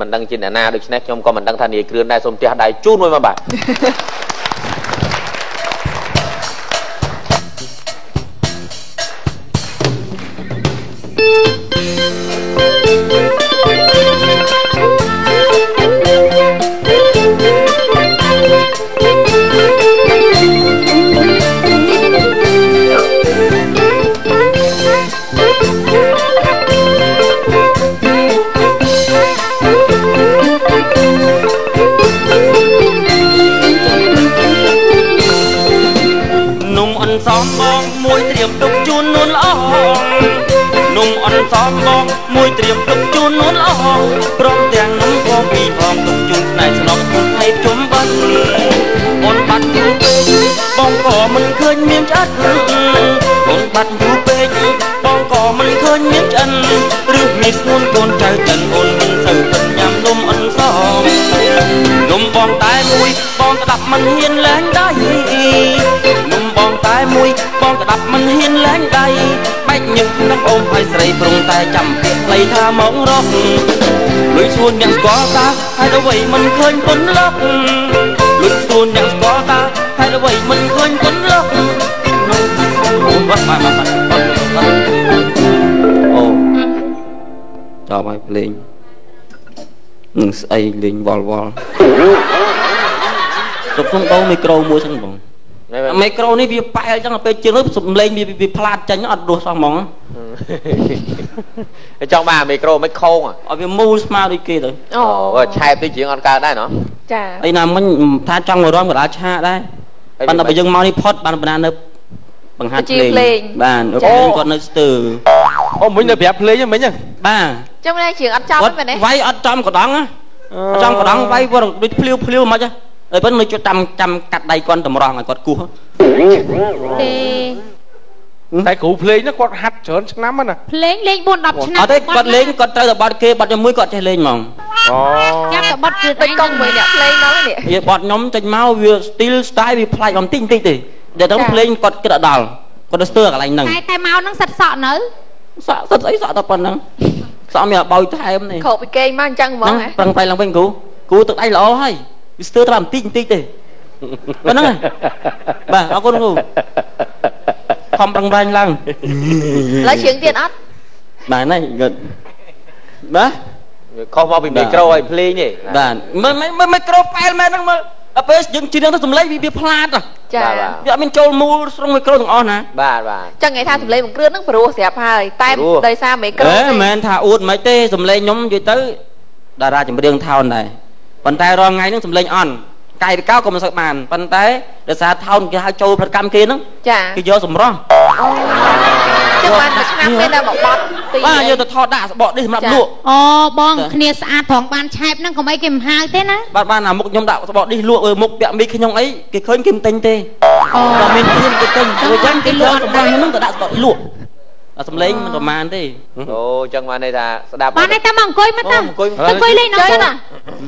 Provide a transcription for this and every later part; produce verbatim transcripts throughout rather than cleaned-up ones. มันดังจินนาโดยชนะยมก็มันดังธานีเคลื่อนได้สมเตียได้จู้นวยมาบ่ายมันเห็นแรงได้นุ่มบองตายมุยบองกระดับมันเห็นแรงได้แบกยึกนักโอมไพใส่ปรุงแต่จำเพียงไหลท่ามองรอบลุยชวนยังก่อตาให้ระไว้มันเคยพ้นล็อกลุยชวนยังก่อตาให้ระไว้มันเคยพ้นล็อกวัดมามามาโอ้ต่อไปเพลงอืมไอลิงวอลวอลสบต้องเบาไมโครมวยช่างมองไมโครนี่วิไปจังไปเจอแล้วสมเลงมีวิพลาดจังอัดดูสมองไอจังบ้าไมโครไม่โค้งอ่ะเอาไปมูสมาด้วยกี่เลยโอ้ใช่ไปเจออันการได้เนาะจ้าไอน้ำมันถ้าจังมาร้อนกับราชาได้ปันเราไปยังเมาที่พอดปันปันนั้นปังหัดเพลงบ้านโอ้ก่อนนึกตื่นโอ้เหมือนแบบเพลงยังเหมือนยังบ้าจังไม่ได้เจออัดจอมไปไหนไว้อัดจอมกระดังอ่ะอัดจอมกระดังไว้ว่าดูพลิ้วพลิ้วมาจ้ะไอ้เพื่อนมันจะจำจำกัดใดก่อนตำรองไอ้กอดกูไอ้กูเพลงนะกอดหัดเฉินชนะมันน่ะเพลงเล่นบนดับชนะเอาได้กอดเล่นกอดเตยกับบอลเกย์บอลจะมุ้ยกอดเทเลนมองแกกับบอลคือเป็นกองมือเนี่ยเพลงน้อยเนี่ยไอ้บอลน้องจะเมาวิวสติลสไตล์วิพลายของติ้งติ้งตีเดี๋ยวต้องเพลงกอดกระดาลกอดสเตอร์อะไรนั่งแต่เมานั่งสัตว์สอดเนอะสอดสัตว์ไอ้สอดตะปันนั่งสอดเนี่ยเบาใจมันนี่เขาไปเกย์มั่งจังวะนั่งปังไปลองเป็นกูกูตกไอ้หล่อให้วิสเตอร์ทำติ๊งติ๊งเตะวันนั้นไงบ่าเอาคนกูทำปังแรงลังแล้วเฉียงเตียนอัดบ่านี่เงินบ่าเขามาเป็นไมโครไอ้เพลงนี่บ่าไม่ไม่ไมโครแปลนแม่นั่งมาเอาไปยังจีนนั่งทำไรบีบีพลาดอ่ะใช่เดี๋ยวมันโจมูสรงไมโครถึงอ่อนนะบ่าบ่าจังไงท่าทำไรมันเกลือนั่งปลุกเสียพายแต่โดยสามไมโครเอ๊ะแม่ท่าอุดไม่เตะทำไรย้อมอยู่เตะดาราจะมาเรื่องเท่าไหนปันไตรอไงนึกสำเร็จอ่อนไก่ไปก้าวก็มาสักบานปันไตเดือดสาเท่ากินข้าวโจประกำกินนึกกินเยอะสมร้องจังหวัดชนะเป็นระบบบอลตีว่าเยอะแต่ทอดด่าสบอดได้สำหรับลูกอ๋อบ้องเนียสะอาดของบ้านชายนั่งก็ไม่เก็บหายเต้นะบ้านบ้านหนามกยมด่าสบอดได้ลูกเออมกเปียมีขยงไอ้กินเคยกินเต็งเต้เราไม่กินเต็งเต้เราจังกินลูกสบอดนึกแต่ด่าสบอดลูกสำเร็จมันประมาณที่โอ้จังหวัดในตาสดาบบ้านในตามองก้อยมั้งตั้งก้อยเลยน้อยน่ะ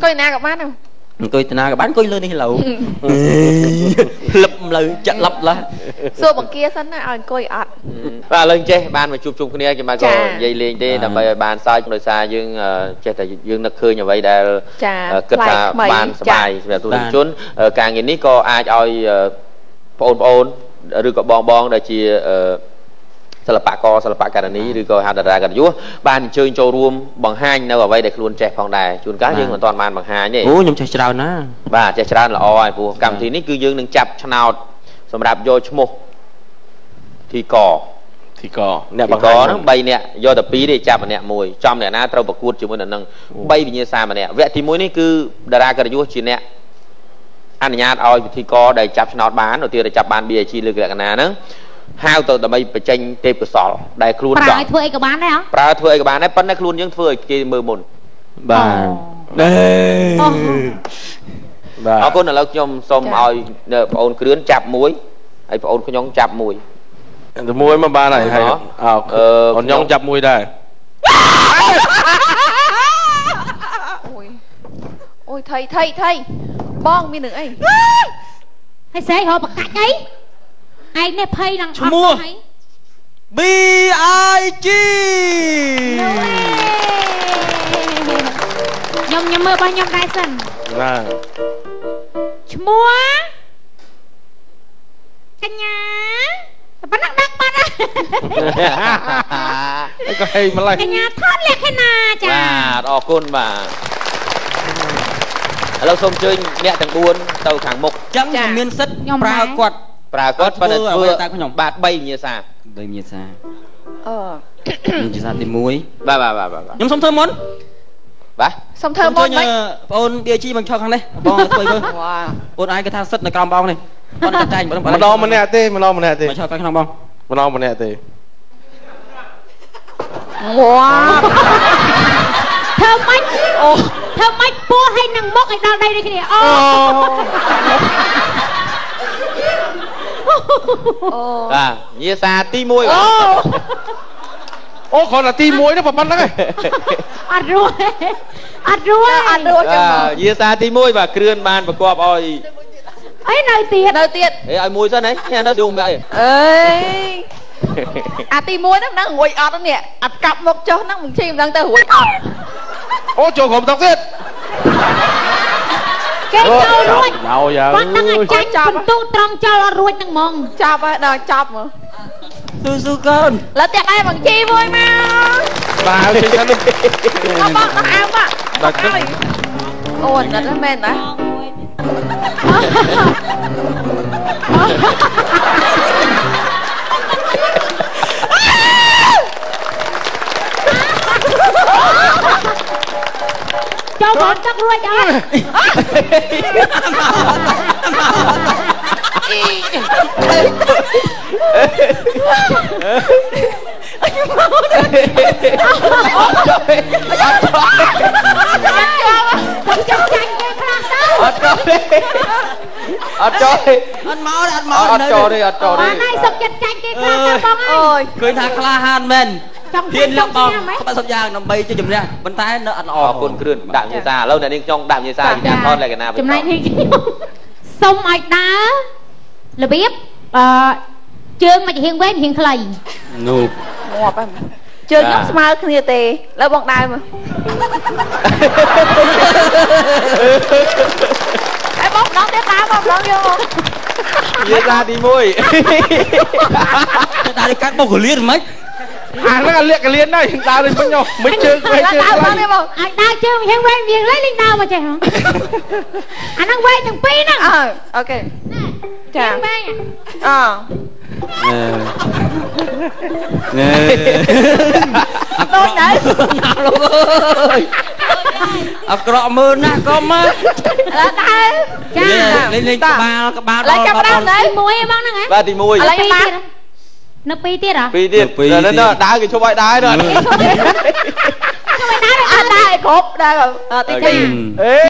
ก้อยนากับบ้านเอาก้อยนากับบ้านก้อยเลยนี่เหล่าลับเลยจะลับละส่วนบางเกียร์สั้นน่ะเอาก้อยอัดว่าเรื่องเจ๊บ้านมาจุบจุบคนนี้จะมาก็ยัยเลี้ยงได้แต่ไปบ้านซ้ายโดยซ้ายยื่นเจ๊แต่ยื่นนักเคยอย่างไรได้เกิดจากบ้านสบายแบบตัวชนการอย่างนี้ก็อาจเอาโอนโอนหรือก็บองบองได้จีสลับปากกอสลับปากการนี้หรือก็หาดารากันอยู่บ้านเชิญโจรวมบางห้างนะว่าไว้เด็กล้วนแจกของได้ชุนก้ายื่นเหมือนตอนมานบางห้างนี่โอ้ยน้ำใจชาวนะบ้าใจชาวละอ้อยผู้กรรมทีนี้คือยื่นหนึ่งจับชนาวสำหรับโยชโมทีกอทีกอเนี่ยบางกอทั้งใบเนี่ยโยตะปีได้จับเนี่ยมวยจอมเนี่ยนะเราประกวดจุ่มวันหนึ่งใบวิญญาสามเนี่ยเวทีมวยนี่คือดารากันอยู่ชินเนี่ยอันนี้อ้อยทีกอได้จับชนาวบ้านหรือที่ได้จับบ้านเบียร์ชินหรือกันนะนั่งห้าวตัวแต่ไม่ไปเจงเทปสอได้ครูนปลาถ้วยกับบ้านได้หรอปลาถ้วยกับบ้านได้ปั้นได้ครูนยังถ้วยกีมือมุนบ้านเด้เอาคนเราขยมสมเอาเนี่ยพระองค์เคลื่อนจับมวยไอ้พระองค์ขยมจับมวยแต่มวยมาบ้านไหนใครอ้าวเออขยมจับมวยได้โอ้ยโอ้ยไทยไทยไทยบ้องมีหนึ่งไอ้ให้เสียหอบประกาศไงไอ้เนี่ยเพย์นังชัว B I G ยมยมเมื่อป้ายมได้สันน่าชั่วโมงกันยาแต่ป้านักดักป้านะก็ให้มาไล่กันยาทอดเล็กให้นาจ้าออกก้นบ่าเราส้มช่วยเนี่ยต่างบุญเตาถังมกจังยมเมียนซึดปรากฏปรากฏประเดิมเพื่อปาดใบเมียซาใบเมียซาเออเมียซาติมุ้ยบ้าบ้าบ้าบ้ายมส้มเธอมนบ้าส้มเธอมนไหมโอนเบียชีบังชอครั้งนี้บองตัวเองโอนไอ้กระทาซึดในกลางบองนี่มันนอนมันแน่เต้มันนอนมันแน่เต้มันชอบกันขนมบ้องมันนอนมันแน่เต้ว้าวเธอไม่โอ้เธอไม่โป้ให้นางมกไอ้ดาวได้เลยทีเดียวโอ้อะยีซาตีมวยโอ้โอ้คนละตีมวยนะผมมันนะไงอัดรวยอัดรวยอัดรวยยีซาตีมวยแบบเคลื่อนบานประกอบอ้อยไอ้นายเตียนายเตียนไอ้มวยซะไหนเนี่ยน่าดูไหมเอ้ยอาตีมวยนั่งนั่งหวยออดนั่นเนี่ยอัดกลับมกจ้อนั่งมึงชิมนั่งแต่หวยออดโอ้โจผมต้องเสียดแกเจ้ารวยวันนั่งไอ้แจ็คจับตู้ตรองเจ้ารวยนั่งมองจับอะไรจับเหรอสู้สู้กันแล้วแต่ไอ้มึงชิมมวยมาบ้าจริงจังเลยก็บ้าก็เอาบ้าโอ้ยนั่นแม่นะเจ้าบอลจักรวยจ้าอัดจอดิอัดจอดิอัดเมาส์อัดเมาส์อัดจอดิอัดจอดินายสมจิตใจเก่งกล้าจะบอกไงเคยทักคลาฮันเมนเพียนเล็บบอกเขาเป็นสัญญาณนำไปจะจุ่มเนี่ยบรรทัดเนื้ออัดออกคนคลื่นด่างยีซาแล้วเนี่ยนี่จ้องด่างยีซาอย่างทอดอะไรกันนะจุ่มไหนนี่ส้มไอ้น้าระเบียบเจืองมาจะเฮียงเว้นเฮียงใครนูบงอไปเจืองยกสมาร์ทเนี่ยเตะแล้วบอกได้มั้ยไอ้บอกน้องเด็กตาบอกน้องอยู่เด็กตาดีมุ้ยตาได้กัดบอกเขาเลี้ยนไหมอ่านแล้วกันเลี้ยนกันเลี้ยนได้ตาเลยไม่ยอมไม่เจอไม่เจออะไรตาเจอเห็นเว้นเวียงไล่ลิงดาวมาเจ้าหรออันนั้นเว้นอย่างปีนั่งเออโอเคเห็นเว้นอ่ะโดนไหนอับกระมือนะก็มาแล้วตายเล่นเล่นกระบาลกระบาลอะไรกระบาลไหนมวยบ้างนั่งไงบ้าตีมวยอะไรบ้างนับปีตีหรอปีตีเดี๋ยวนั้นได้กี่ช่วยได้หน่อยช่วยได้หน่อยได้ครบได้แบบตีตี